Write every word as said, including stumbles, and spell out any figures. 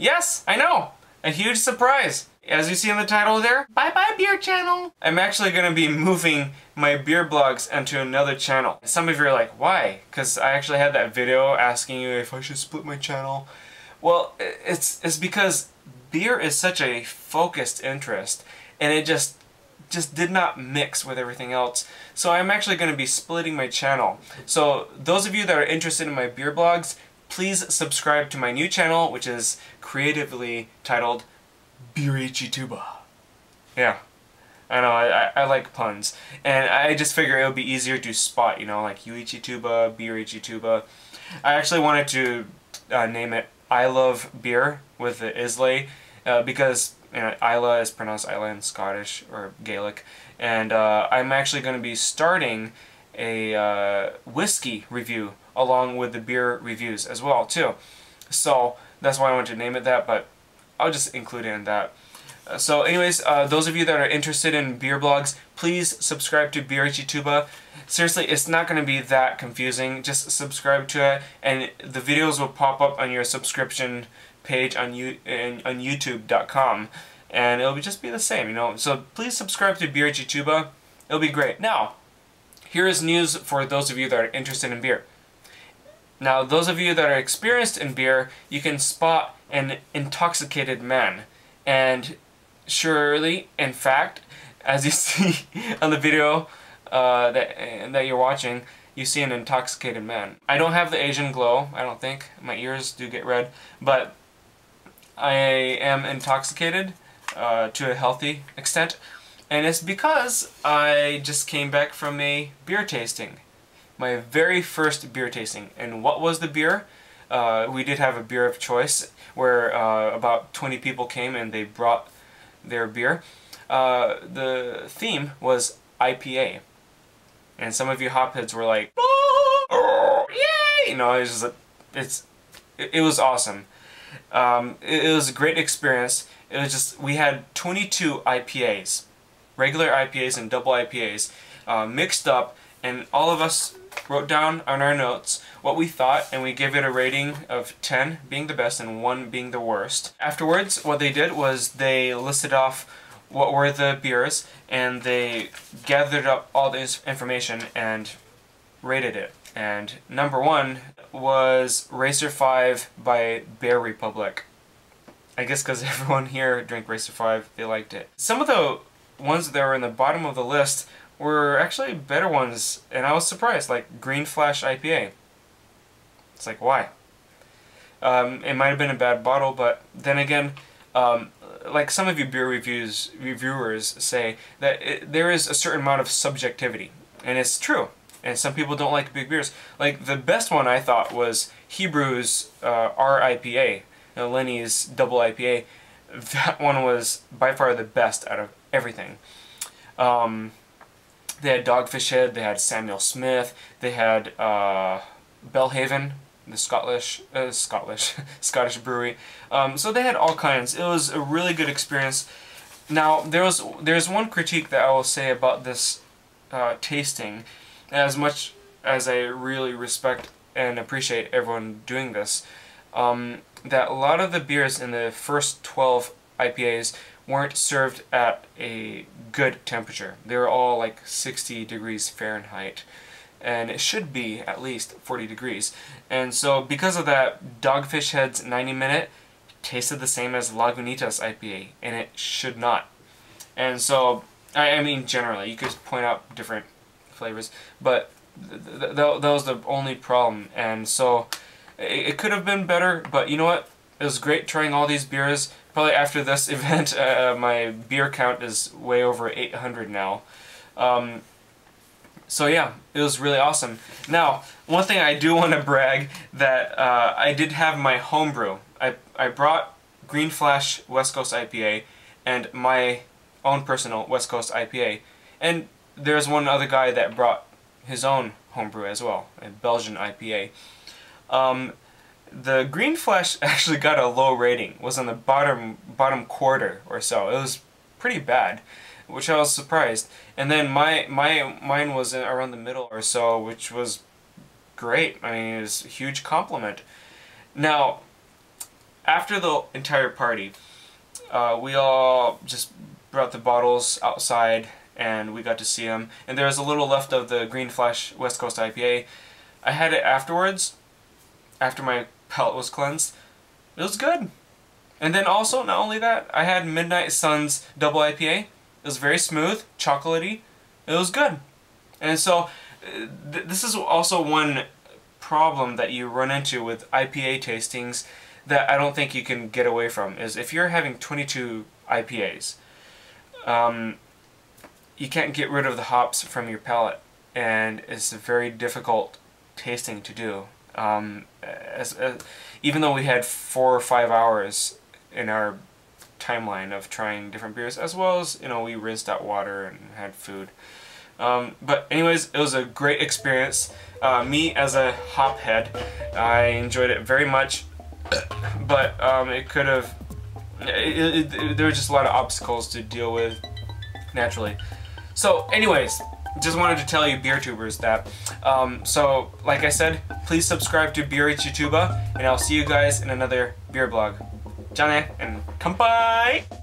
Yes, I know. A huge surprise. As you see in the title there, bye bye beer channel. I'm actually going to be moving my beer blogs onto another channel. Some of you are like, why? Because I actually had that video asking you if I should split my channel. Well, it's it's because beer is such a focused interest, and it just just did not mix with everything else. So I'm actually going to be splitting my channel. So those of you that are interested in my beer blogs, please subscribe to my new channel, which is creatively titled BeerYuichiTuba. Yeah, I know, I, I, I like puns. And I just figure it would be easier to spot, you know, like Yuichituba, BeerYuichiTuba. I actually wanted to uh, name it I Love Beer with the Islay, uh, because you know, Isla is pronounced Isla in Scottish or Gaelic, and uh, I'm actually going to be starting a uh, whiskey review along with the beer reviews as well too. So that's why I wanted to name it that, but I'll just include it in that. Uh, so anyways, uh, those of you that are interested in beer blogs, please subscribe to Beerichituba. Seriously, it's not going to be that confusing. Just subscribe to it, and the videos will pop up on your subscription page on you and on YouTube dot com, and it'll just be the same, you know. So please subscribe to BeerYuichiTuba. It'll be great. Now, here is news for those of you that are interested in beer. Now, those of you that are experienced in beer, you can spot an intoxicated man, and surely, in fact, as you see on the video uh, that that you're watching, you see an intoxicated man. I don't have the Asian glow. I don't think my ears do get red, but I am intoxicated uh, to a healthy extent, and it's because I just came back from a beer tasting, my very first beer tasting. And what was the beer? Uh, we did have a beer of choice where uh, about twenty people came and they brought their beer. Uh, the theme was I P A, and some of you hopheads were like, oh, oh, yay! You know, it was just like, it's it, it was awesome. Um, it, it was a great experience. It was just, we had twenty-two I P As, regular I P As and double I P As, uh, mixed up, and all of us wrote down on our notes what we thought, and we gave it a rating of ten being the best and one being the worst. Afterwards, what they did was they listed off what were the beers, and they gathered up all this information and rated it. And number one was Racer five by Bear Republic. I guess because everyone here drank Racer five, they liked it. Some of the ones that were in the bottom of the list were actually better ones, and I was surprised, like Green Flash I P A. It's like, why? Um, it might have been a bad bottle, but then again, um, like some of you beer reviews reviewers say, that it, there is a certain amount of subjectivity, and it's true. And some people don't like big beers. Like the best one I thought was Hebrew's uh, R I P A, you know, Lenny's double I P A. That one was by far the best out of everything. Um, they had Dogfish Head, they had Samuel Smith, they had uh, Bellhaven, the Scottish, uh, Scottish, Scottish brewery. Um, so they had all kinds. It was a really good experience. Now there was there's one critique that I will say about this uh, tasting. As much as I really respect and appreciate everyone doing this, um, that a lot of the beers in the first twelve I P As weren't served at a good temperature. They were all like sixty degrees Fahrenheit, and it should be at least forty degrees. And so because of that, Dogfish Head's ninety minute tasted the same as Lagunitas I P A, and it should not. And so, I, I mean generally, you could point out different flavors, but th th th that was the only problem, and so it, it could have been better. But you know what? It was great trying all these beers. Probably after this event, uh, my beer count is way over eight hundred now. Um, so yeah, it was really awesome. Now, one thing I do want to brag that uh, I did have my homebrew. I I brought Green Flash West Coast I P A and my own personal West Coast I P A, and there's one other guy that brought his own homebrew as well, a Belgian I P A. Um, the Green Flash actually got a low rating, was on the bottom bottom quarter or so. It was pretty bad, which I was surprised. And then my my mine was in, around the middle or so, which was great. I mean, it was a huge compliment. Now, after the entire party, uh, we all just brought the bottles outside and we got to see them. And there was a little left of the Green Flash West Coast I P A. I had it afterwards, after my palate was cleansed. It was good. And then also, not only that, I had Midnight Sun's Double I P A. It was very smooth, chocolatey. It was good. And so, th this is also one problem that you run into with I P A tastings that I don't think you can get away from, is if you're having twenty-two I P As, um, you can't get rid of the hops from your palate, and it's a very difficult tasting to do. Um, as, as, even though we had four or five hours in our timeline of trying different beers, as well as, you know, we rinsed out water and had food. Um, but anyways, it was a great experience. Uh, me as a hop head, I enjoyed it very much, but um, it could have, it, it, there were just a lot of obstacles to deal with naturally. So anyways, just wanted to tell you BeerTubers that. Um, so like I said, please subscribe to BeerYuichiTuba, and I'll see you guys in another beer blog. Jane and kanpai!